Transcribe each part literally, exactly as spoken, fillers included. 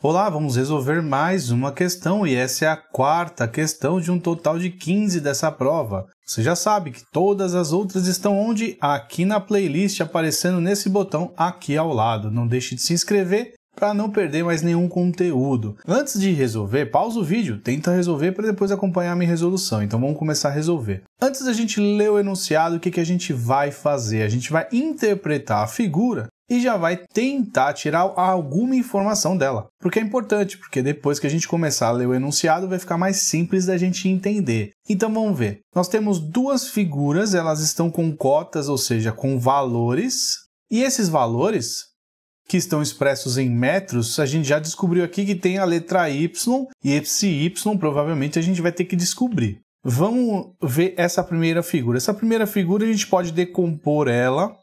Olá, vamos resolver mais uma questão e essa é a quarta questão de um total de quinze dessa prova. Você já sabe que todas as outras estão onde? Aqui na playlist, aparecendo nesse botão aqui ao lado. Não deixe de se inscrever para não perder mais nenhum conteúdo. Antes de resolver, pausa o vídeo, tenta resolver para depois acompanhar a minha resolução. Então vamos começar a resolver. Antes da gente ler o enunciado, o que que a gente vai fazer? A gente vai interpretar a figura e já vai tentar tirar alguma informação dela. Porque é importante, porque depois que a gente começar a ler o enunciado, vai ficar mais simples da gente entender. Então vamos ver. Nós temos duas figuras, elas estão com cotas, ou seja, com valores. E esses valores, que estão expressos em metros, a gente já descobriu aqui que tem a letra Y, e esse Y provavelmente a gente vai ter que descobrir. Vamos ver essa primeira figura. Essa primeira figura a gente pode decompor ela,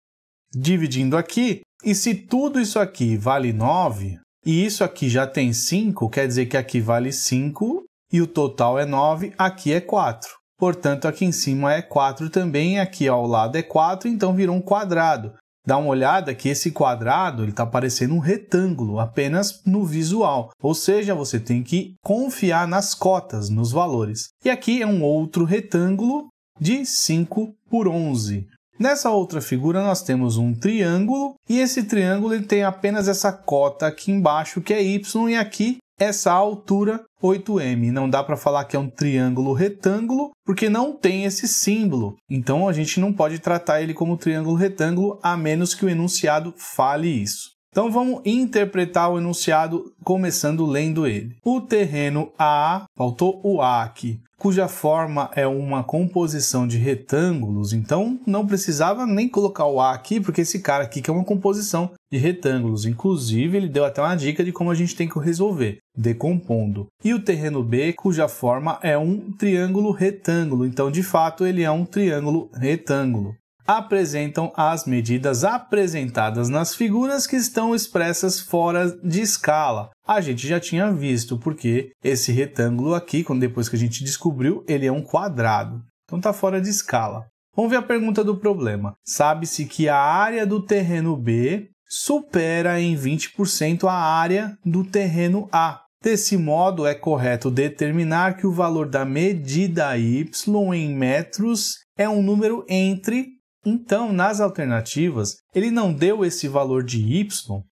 dividindo aqui. E se tudo isso aqui vale nove, e isso aqui já tem cinco, quer dizer que aqui vale cinco, e o total é nove, aqui é quatro. Portanto, aqui em cima é quatro também, aqui ao lado é quatro, então virou um quadrado. Dá uma olhada que esse quadrado está parecendo um retângulo, apenas no visual. Ou seja, você tem que confiar nas cotas, nos valores. E aqui é um outro retângulo de cinco por onze. Nessa outra figura, nós temos um triângulo, e esse triângulo ele tem apenas essa cota aqui embaixo, que é Y, e aqui essa altura, oito metros. Não dá para falar que é um triângulo retângulo, porque não tem esse símbolo. Então, a gente não pode tratar ele como triângulo retângulo, a menos que o enunciado fale isso. Então, vamos interpretar o enunciado começando lendo ele. O terreno A, faltou o A aqui, cuja forma é uma composição de retângulos, então não precisava nem colocar o A aqui, porque esse cara aqui que é uma composição de retângulos. Inclusive, ele deu até uma dica de como a gente tem que resolver, decompondo. E o terreno B, cuja forma é um triângulo retângulo, então de fato ele é um triângulo retângulo. Apresentam as medidas apresentadas nas figuras que estão expressas fora de escala. A gente já tinha visto, porque esse retângulo aqui, depois que a gente descobriu, ele é um quadrado. Então está fora de escala. Vamos ver a pergunta do problema. Sabe-se que a área do terreno B supera em vinte por cento a área do terreno A. Desse modo, é correto determinar que o valor da medida Y em metros é um número entre... Então, nas alternativas, ele não deu esse valor de y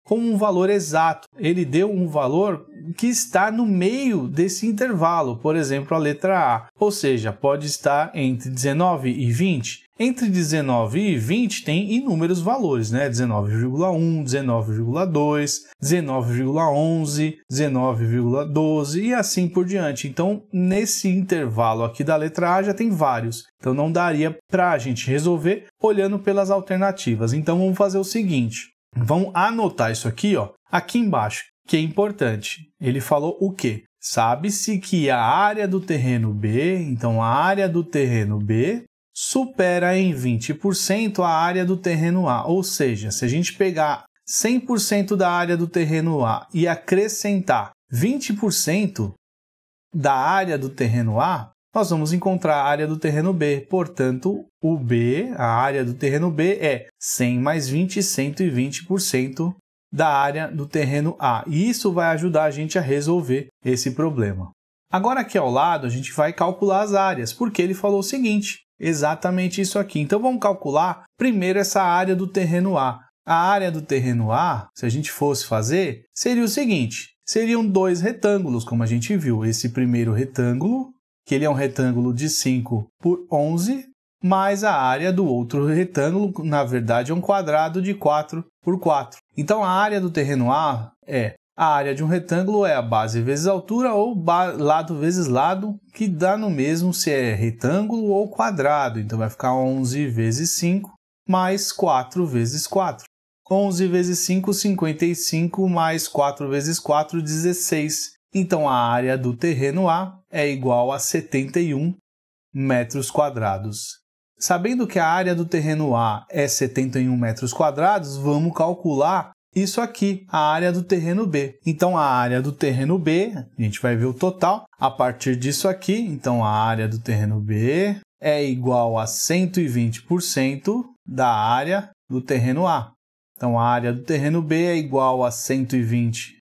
como um valor exato. Ele deu um valor que está no meio desse intervalo, por exemplo, a letra A. Ou seja, pode estar entre dezenove e vinte. Entre dezenove e vinte tem inúmeros valores, né? dezenove vírgula um, dezenove vírgula dois, dezenove vírgula onze, dezenove vírgula doze e assim por diante. Então, nesse intervalo aqui da letra A já tem vários. Então, não daria para a gente resolver olhando pelas alternativas. Então, vamos fazer o seguinte. Vamos anotar isso aqui, ó, aqui embaixo, que é importante. Ele falou o quê? Sabe-se que a área do terreno B, então a área do terreno B, supera em vinte por cento a área do terreno A. Ou seja, se a gente pegar cem por cento da área do terreno A e acrescentar vinte por cento da área do terreno A, nós vamos encontrar a área do terreno B. Portanto, o B, a área do terreno B, é cem mais vinte, cento e vinte por cento da área do terreno A. E isso vai ajudar a gente a resolver esse problema. Agora, aqui ao lado, a gente vai calcular as áreas, porque ele falou o seguinte. Exatamente isso aqui. Então, vamos calcular primeiro essa área do terreno A. A área do terreno A, se a gente fosse fazer, seria o seguinte. Seriam dois retângulos, como a gente viu. Esse primeiro retângulo, que ele é um retângulo de cinco por onze, mais a área do outro retângulo, na verdade, é um quadrado de quatro por quatro. Então, a área do terreno A é... A área de um retângulo é a base vezes altura ou lado vezes lado, que dá no mesmo se é retângulo ou quadrado. Então, vai ficar onze vezes cinco mais quatro vezes quatro. onze vezes cinco, cinquenta e cinco, mais quatro vezes quatro, dezesseis. Então, a área do terreno A é igual a setenta e um metros quadrados. Sabendo que a área do terreno A é setenta e um metros quadrados, vamos calcular isso aqui, a área do terreno B. Então, a área do terreno B, a gente vai ver o total a partir disso aqui. Então, a área do terreno B é igual a cento e vinte por cento da área do terreno A. Então, a área do terreno B é igual a 120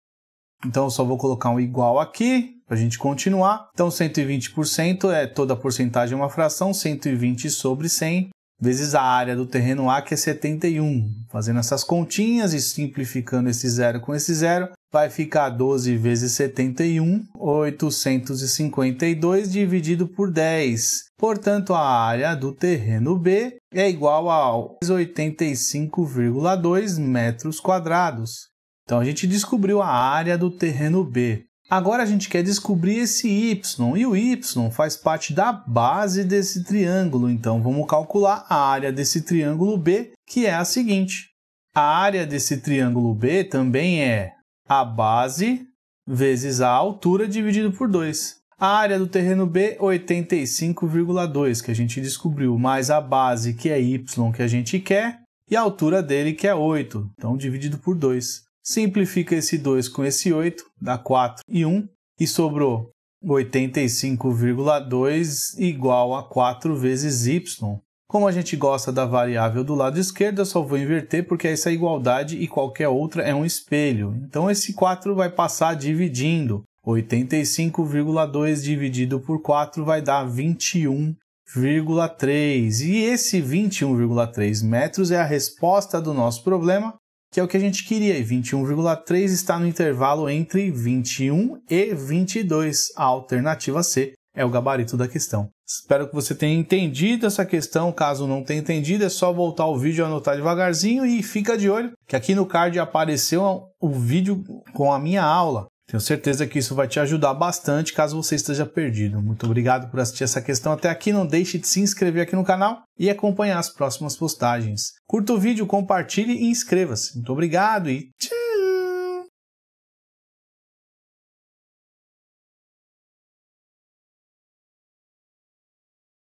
Então eu só vou colocar um igual aqui para a gente continuar. Então cento e vinte por cento é toda a porcentagem é uma fração, cento e vinte sobre cem vezes a área do terreno A, que é setenta e um. Fazendo essas continhas e simplificando esse zero com esse zero, vai ficar doze vezes setenta e um, oitocentos e cinquenta e dois dividido por dez. Portanto, a área do terreno B é igual a oitenta e cinco vírgula dois metros quadrados. Então, a gente descobriu a área do terreno B. Agora, a gente quer descobrir esse y, e o y faz parte da base desse triângulo. Então, vamos calcular a área desse triângulo B, que é a seguinte. A área desse triângulo B também é a base vezes a altura dividido por dois. A área do terreno B, oitenta e cinco vírgula dois, que a gente descobriu, mais a base, que é y, que a gente quer, e a altura dele, que é oito, então dividido por dois. Simplifica esse dois com esse oito, dá quatro e um, e sobrou oitenta e cinco vírgula dois igual a quatro vezes y. Como a gente gosta da variável do lado esquerdo, eu só vou inverter, porque essa igualdade e qualquer outra é um espelho. Então, esse quatro vai passar dividindo. oitenta e cinco vírgula dois dividido por quatro vai dar vinte e um vírgula três. E esse vinte e um vírgula três metros é a resposta do nosso problema, que é o que a gente queria, e vinte e um vírgula três está no intervalo entre vinte e um e vinte e dois. A alternativa C é o gabarito da questão. Espero que você tenha entendido essa questão. Caso não tenha entendido, é só voltar o vídeo e anotar devagarzinho, e fica de olho que aqui no card apareceu o vídeo com a minha aula. Tenho certeza que isso vai te ajudar bastante caso você esteja perdido. Muito obrigado por assistir essa questão até aqui. Não deixe de se inscrever aqui no canal e acompanhar as próximas postagens. Curta o vídeo, compartilhe e inscreva-se. Muito obrigado e tchau!